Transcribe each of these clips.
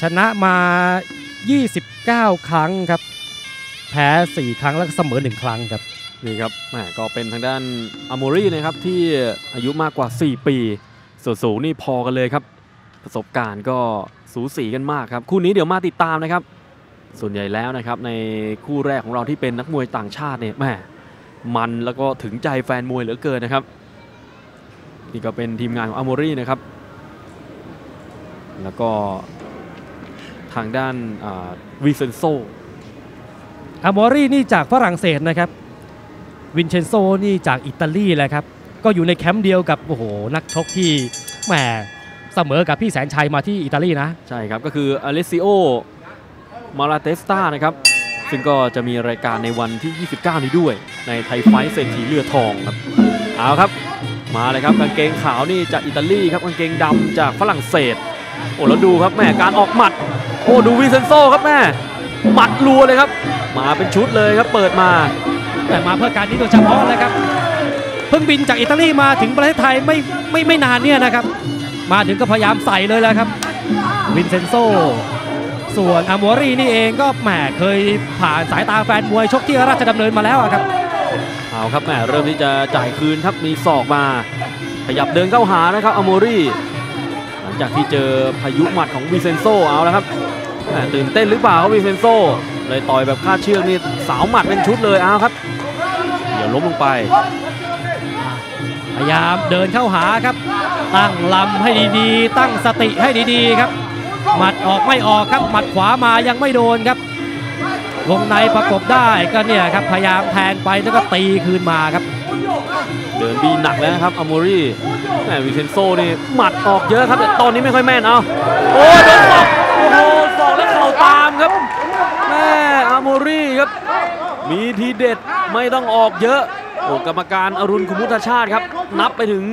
ชนะมา29ครั้งครับแพ้4ครั้งแล้วก็เสมอ1ครั้งครับนี่ครับแหมก็เป็นทางด้าน Amaury นะครับที่อายุมากกว่า4ปีส่วนสูงนี่พอกันเลยครับประสบการณ์ก็สูสีกันมากครับคู่นี้เดี๋ยวมาติดตามนะครับส่วนใหญ่แล้วนะครับในคู่แรกของเราที่เป็นนักมวยต่างชาติเนี่ยแหมมันแล้วก็ถึงใจแฟนมวยเหลือเกินนะครับนี่ก็เป็นทีมงานของ Amaury นะครับแล้วก็ทางด้านวินเชนโซ Amaury นี่จากฝรั่งเศสนะครับวินเชนโซนี่จากอิตาลีแหละครับก็อยู่ในแคมป์เดียวกับโอ้โหนักชกที่แหมเสมอกับพี่แสนชัยมาที่อิตาลีนะใช่ครับก็คืออเลซิโอมาราเตสตานะครับซึ่งก็จะมีรายการในวันที่29นี้ด้วยในไทยไฟท์เศรษฐีเลือดทองครับเอาครับมาเลยครับกางเกงขาวนี่จากอิตาลีครับกางเกงดำจากฝรั่งเศสโอ้แล้วดูครับแม่การออกหมัดโอ้ดูวินเชนโซครับแม่หมัดรัวเลยครับมาเป็นชุดเลยครับเปิดมาแต่มาเพื่อการนี้โดยเฉพาะเลยครับเพิ่งบินจากอิตาลีมาถึงประเทศไทยไม่นานเนี่ยนะครับมาถึงก็พยายามใส่เลยแล้วครับวินเชนโซส่วน Amaury นี่เองก็แหมเคยผ่านสายตาแฟนมวยชกที่ราชดำเนินมาแล้วครับเอาครับแหมเริ่มที่จะจ่ายคืนครับมีศอกมาขยับเดินเข้าหานะครับ Amaury หลังจากที่เจอพายุหมัดของวินเชนโซเอาแล้วครับแหมตื่นเต้นหรือเปล่าวินเชนโซเลยต่อยแบบคาดเชือกนี่สาวหมัดเป็นชุดเลยเอาครับเดี๋ยวล้มลงไปพยายามเดินเข้าหาครับตั้งลำให้ดีๆตั้งสติให้ดีๆครับหมัดออกไม่ออกครับหมัดขวามายังไม่โดนครับวงในประกบได้ก็เนี่ยครับพยายามแทงไปแล้วก็ตีคืนมาครับเดินบีหนักแล้วนะครับ Amaury แหมวินเชนโซนี่หมัดออกเยอะครับแต่ตอนนี้ไม่ค่อยแม่นเอาโอ้โดนศอกโอ้โหศอกแล้วเข่าตามครับแม่ Amaury ครับมีทีเด็ดไม่ต้องออกเยอะโอ้กรรมการอรุณคุมุทชาติครับนับไปถึง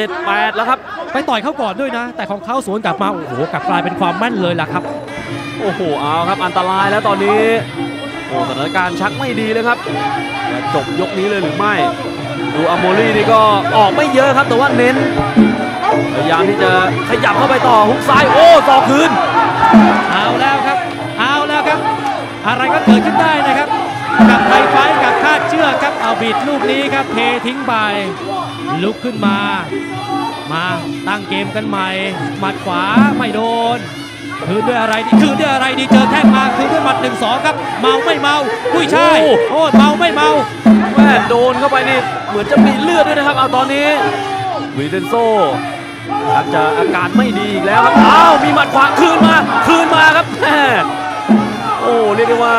7-8 แล้วครับไปต่อยเขาก่อนด้วยนะแต่ของเขาสวนกลับมาโอ้โหกลับกลายเป็นความแม่นเลยล่ะครับโอ้โหเอาครับอันตรายแล้วตอนนี้โอ้สถานการณ์ชักไม่ดีเลยครับจบยกนี้เลยหรือไม่ดู Amaury นี่ก็ออกไม่เยอะครับแต่ว่าเน้นพยายามที่จะขยับเข้าไปต่อฮุกซ้ายโอ้ต่อคืนเอาแล้วครับเอาแล้วครับอะไรก็เกิดขึ้นได้นะครับกับไทยไฟท์กับคาดเชือกครับเอาบิดลูกนี้ครับเททิ้งไปลุกขึ้นมาตั้งเกมกันใหม่หมัดขวาไม่โดนคืนด้วยอะไรดีเจอแท่งมาคืนด้วยหมัด 1-2 ครับเมาไม่เมาผู้ชายโอ้เมาไม่เมาแม่โดนเข้าไปนี่เหมือนจะมีเลือดด้วยนะครับเอาตอนนี้วินเชนโซอาจจะอาการไม่ดีอีกแล้วครับอ้าวมีหมัดขวาคืนมาครับแม่โอ้เรียกได้ว่า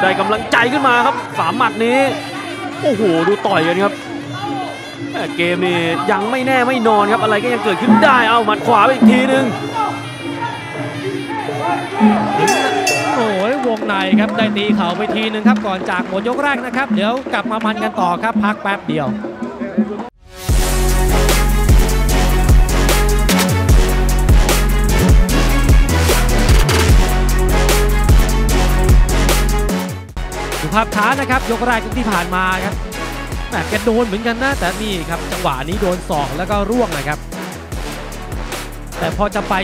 ได้กำลังใจขึ้นมาครับสามหมัดนี้โอ้โหดูต่อยกันครับเกมนี้ยังไม่แน่ไม่นอนครับอะไรก็ยังเกิดขึ้นได้เอาหมัดขวาไปอีกทีนึงโอ้ยวงในครับได้ตีเข่าไปทีนึงครับก่อนจากหมดยกแรกนะครับเดี๋ยวกลับมามันกันต่อครับพักแป๊บเดียวภาพช้านะครับยกแรกที่ผ่านมาครับแบบแกโดนเหมือนกันนะแต่นี่ครับจังหวะนี้โดนศอกแล้วก็ร่วงนะครับแต่พอจะไป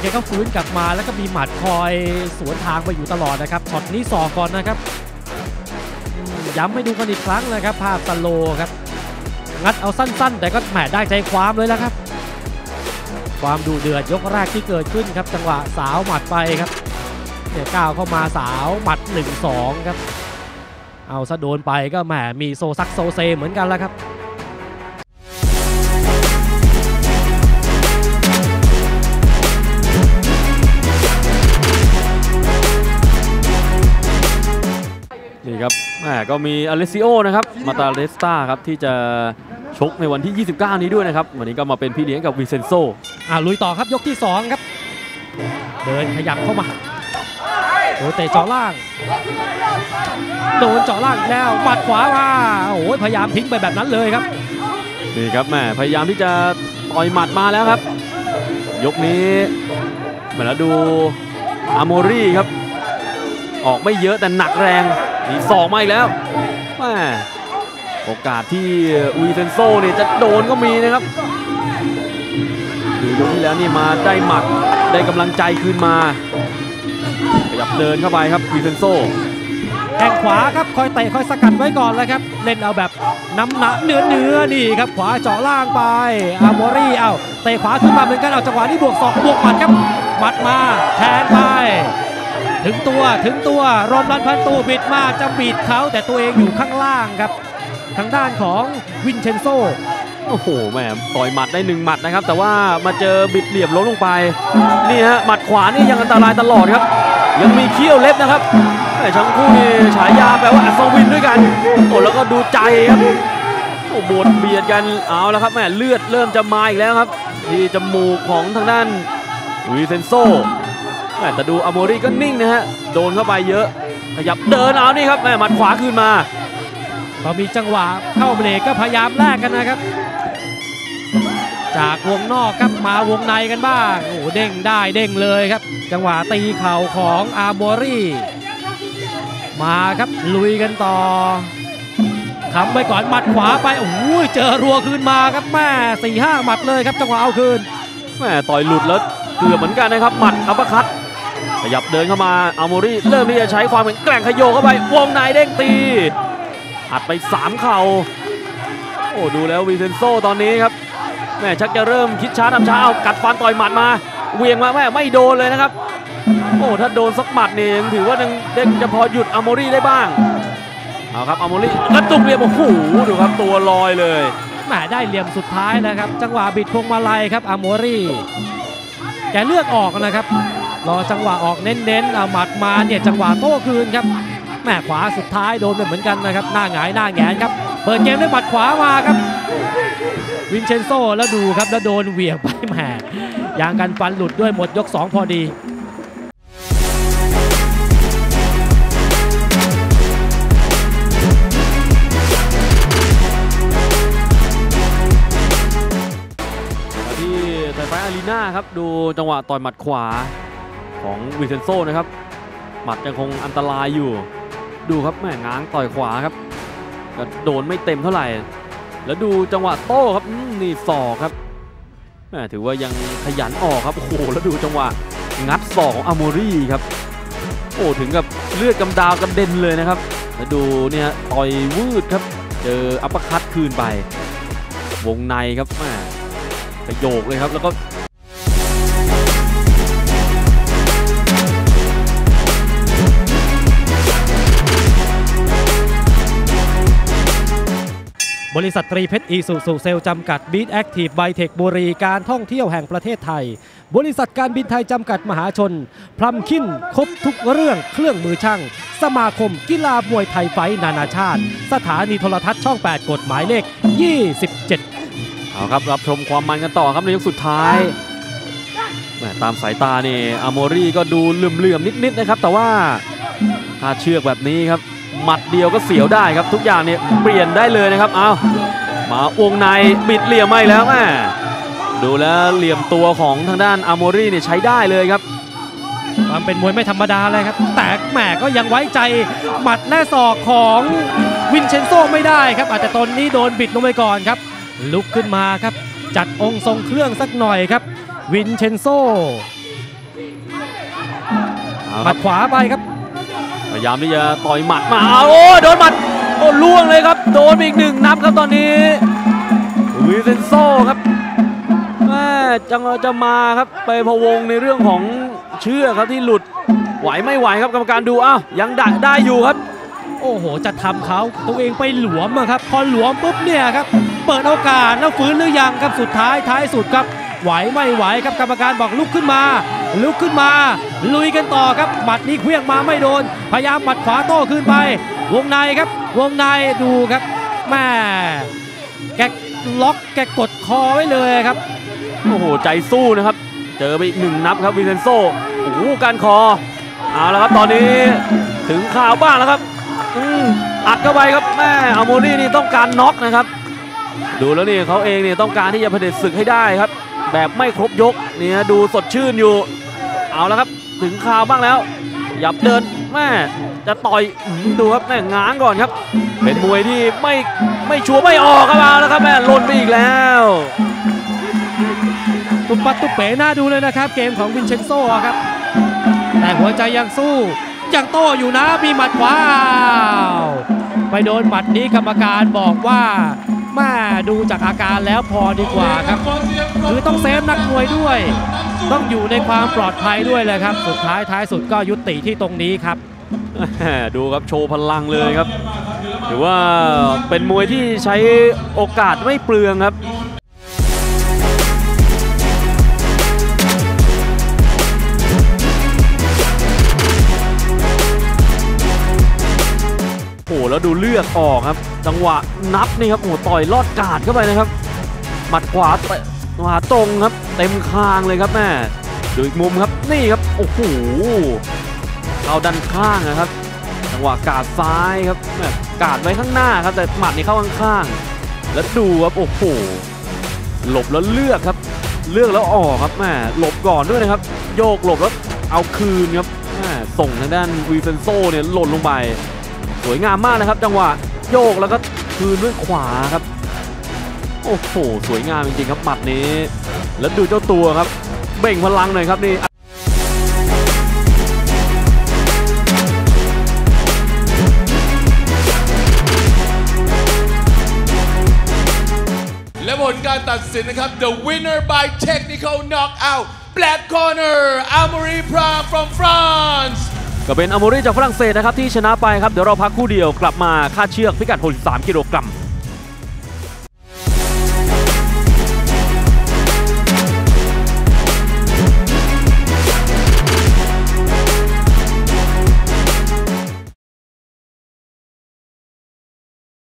แกก็ฟื้นกลับมาแล้วก็มีหมัดคอยสวนทางไปอยู่ตลอดนะครับช็อตนี้ศอกก่อนนะครับย้ำให้ดูกันอีกครั้งนะครับภาพสโลครับงัดเอาสั้นๆแต่ก็แหมได้ใจความเลยแล้วครับความดุเดือดยกแรกที่เกิดขึ้นครับจังหวะสาวหมัดไปครับเนี่ยก้าวเข้ามาสาวหมัด 1-2 ครับเอาซะโดนไปก็แหมมีโซซักโซเซเหมือนกันแล้วครับนี่ครับแหมก็มีอเลซิโอนะครับมาตาเลสตาครับที่จะชกในวันที่29นี้ด้วยนะครับวันนี้ก็มาเป็นพี่เลี้ยงกับวินเชนโซลุยต่อครับยกที่2ครับเดินขยับเข้ามาโอ้เตะเจาะล่างโดนเจาะล่างแล้วหมัดขวามาโอ้พยายามทิ้งไปแบบนั้นเลยครับนี่ครับแม่พยายามที่จะต่อยหมัดมาแล้วครับยกนี้มาแล้วดู Amaury ครับออกไม่เยอะแต่หนักแรงมีศอกมาอีกแล้วแม่โอกาสที่วินเชนโซเนี่ยจะโดนก็มีนะครับดูยกที่แล้วนี่มาได้หมัด ได้กำลังใจคืนมาขยับเดินเข้าไปครับวีเซนโซแข่งขวาครับคอยเตะคอยสกัดไว้ก่อนเลยครับเล่นเอาแบบน้ำหนักเนื้อนี่ครับขวาเจาะล่างไปAmauryเอาเตะขวาขึ้นมาเหมือนกันเอาจังหวะนี้บวกศอกบวกหมัดครับหมัดมาแทงไปถึงตัวรอมรันพันตูบิดมาจะบีดเขาแต่ตัวเองอยู่ข้างล่างครับทางด้านของวินเชนโซโอ้โหแม่ต่อยหมัดได้1หมัดนะครับแต่ว่ามาเจอบิดเหลี่ยมล้มลงไปนี่ฮะหมัดขวานี่ยังอันตรายตลอดครับยังมีเขี้ยวเล็บนะครับแต่ทั้งคู่นี่ฉายาแปลว่าอัศวินด้วยกันโอ้แล้วก็ดูใจครับโอ้โหเบียดกันเอาแล้วครับแม่เลือดเริ่มจะมาอีกแล้วครับที่จมูกของทางด้านวินเชนโซแต่ดูAmauryก็นิ่งนะฮะโดนเข้าไปเยอะขยับเดินเอานี่ครับแม่หมัดขวาคืนมาพอมีจังหวะเข้าเบรกก็พยายามแลกกันนะครับจากวงนอกครับมาวงในกันบ้างโอ้เด้งได้เด้งเลยครับจังหวะตีเข่าของAmauryมาครับลุยกันต่อทำไปก่อนหมัดขวาไปโอ้ยเจอรัวคืนมาครับแม่4-5หมัดเลยครับจังหวะเอาคืนแม่ต่อยหลุดแล้วเกือบเหมือนกันนะครับหมัดอัปคัตขยับเดินเข้ามาAmauryเริ่มที่จะใช้ความแข็งแกร่งขยโยเข้าไปวงในเด้งตีอัดไป3เข่าโอ้ดูแล้ววีเซนโซตอนนี้ครับแม่ชักจะเริ่มคิดช้าทำช้าเอากัดฟันต่อยหมัดมาเวียงมาแม่ไม่โดนเลยนะครับโอ้ถ้าโดนสักหมัดนี่ถือว่ายังจะพอหยุดAmauryได้บ้างเอาครับAmauryกระตุกเหลี่ยมโอ้โหดูครับตัวลอยเลยแม่ได้เหลี่ยมสุดท้ายนะครับจังหวะบิดพวงมาลัยครับAmauryแกเลือกออกนะครับรอจังหวะออกเน้นๆเอาหมัดมาเนี่ยจังหวะโต้คืนครับแม่ขวาสุดท้ายโดนเหมือนกันนะครับหน้าหงายหน้าแหงนครับเปิดเกมด้วยหมัดขวามาครับวินเชนโซแล้วดูครับแล้วโดนเหวี่ยงไปแหมยางกันฟันหลุดด้วยหมดยก2พอดีหน้าครับดูจังหวะต่อยหมัดขวาของวินเชนโซนะครับหมัดยังคงอันตรายอยู่ดูครับแม่ง้างต่อยขวาครับก็โดนไม่เต็มเท่าไหร่แล้วดูจังหวะโต้ครับนี่ศอกครับแม่ถือว่ายังขยันออกครับโอ้โหแล้วดูจังหวะงัดศอกของAmauryครับโอ้ถึงกับเลือดกำดาวกำเด็นเลยนะครับแล้วดูเนี่ยต่อยวืดครับเจออัปคัตคืนไปวงในครับแม่ประโยคเลยครับแล้วก็บริษัทตรีเพชรอีซูซูเซลจำกัดบีทแอคทีฟไบเทคบุรีการท่องเที่ยวแห่งประเทศไทยบริษัทการบินไทยจำกัดมหาชนพลัมคินครบทุกเรื่องเครื่องมือช่างสมาคมกีฬามวยไทยไฟนานาชาติสถานีโทรทัศน์ช่อง8กฎหมายเลข27เอาครับรับชมความมันกันต่อครับในยกสุดท้ายตามสายตานี่Amauryก็ดูเหลื่อมนิดๆนะครับแต่ว่าถ้าเชือกแบบนี้ครับหมัดเดียวก็เสียวได้ครับทุกอย่างเนี่ยเปลี่ยนได้เลยนะครับเอามาวงในบิดเหลี่ยมไม่แล้วแม่ดูแล้วเหลี่ยมตัวของทางด้านAmauryเนี่ยใช้ได้เลยครับความเป็นมวยไม่ธรรมดาเลยครับแต่แหมก็ยังไว้ใจหมัดและศอกของวินเชนโซไม่ได้ครับอาจจะตอนนี้โดนบิดลงไปก่อนครับลุกขึ้นมาครับจัดองค์ทรงเครื่องสักหน่อยครับวินเชนโซหมัดขวาไปครับพยายามที่จะต่อยหมัดมาโอ้โดนหมัดโอ้ล่วงเลยครับโดนอีก1นับครับตอนนี้วีเซนโซครับแม่จะมาครับไปพะวงในเรื่องของเชือกครับที่หลุดไหวไม่ไหวครับกรรมการดูอ้าวยังดักได้อยู่ครับโอ้โหจะทำเขาตัวเองไปหลวมครับพอหลวมปุ๊บเนี่ยครับเปิดโอกาสแล้วฟื้นหรือยังครับสุดท้ายสุดครับไหวไม่ไหวครับกรรมการบอกลุกขึ้นมาลุยกันต่อครับหมัดนี้เคลื่อนมาไม่โดนพยายามหมัดขวาโต้ขึ้นไปวงในครับวงในดูครับแม่แกล็อกแกกดคอไว้เลยครับโอ้โหใจสู้นะครับเจอไปอีก1นับครับวินเชนโซโอ้โหการคอเอาละครับตอนนี้ถึงข่าวบ้างแล้วครับอัดเข้าไปครับแม่Amauryนี่ต้องการน็อกนะครับดูแล้วนี่เขาเองเนี่ยต้องการที่จะเผด็จศึกให้ได้ครับแบบไม่ครบยกเนี่ยดูสดชื่นอยู่เอาแล้วครับถึงคราวบ้างแล้วหยับเดินแม่จะต่อยดูครับแม่ง้างก่อนครับเป็นมวยที่ไม่ชัวร์ไม่ออกครับเอาแล้วครับแม่หล่นไปอีกแล้ว ตุ๊บปัดตุ๊บเป๋น่าดูเลยนะครับเกมของวินเชนโซ่ครับแต่หัวใจยังสู้ยังโต้อยู่นะมีหมัดขวาไปโดนหมัดนี้กรรมการบอกว่าแม่ดูจากอาการแล้วพอดีกว่าครับคือต้องเซฟนักมวยด้วยต้องอยู่ในความปลอดภัยด้วยเลยครับสุดท้ายท้ายสุดก็ยุติที่ตรงนี้ครับดูครับโชว์พลังเลยครับหรือว่าเป็นมวยที่ใช้โอกาสไม่เปลืองครับโอ้แล้วดูเลือกออกครับจังหวะนับนี่ครับโอ้ต่อยลอดกาดเข้าไปนะครับหมัดขวาเตะขวาตรงครับเต็มคางเลยครับแม่ดูอีกมุมครับนี่ครับโอ้โหเอาดันข้างนะครับจังหวะกาดซ้ายครับแบบกาดไว้ข้างหน้าครับแต่หมัดนี่เข้าข้างๆแล้วดูครับโอ้โหหลบแล้วเลือกครับเลือกแล้วออกครับแม่หลบก่อนด้วยนะครับโยกหลบแล้วเอาคืนครับแม่ส่งทางด้านวินเซนโซ่เนี่ยหล่นลงไปสวยงามมากนะครับจังหวะโยกแล้วก็คืนด้วยขวาครับโอ้โหสวยงามจริงๆครับหมัดนี้แล้วดูเจ้าตัวครับเบ่งพลังหน่อยครับนี่และผลการตัดสินนะครับ The winner by technical knockout black corner Amaury Prime from France ก็เป็น Amaury จากฝรั่งเศสนะครับที่ชนะไปครับเดี๋ยวเราพักคู่เดียวกลับมาคาดเชือกพิกัด63 กิโลกรัม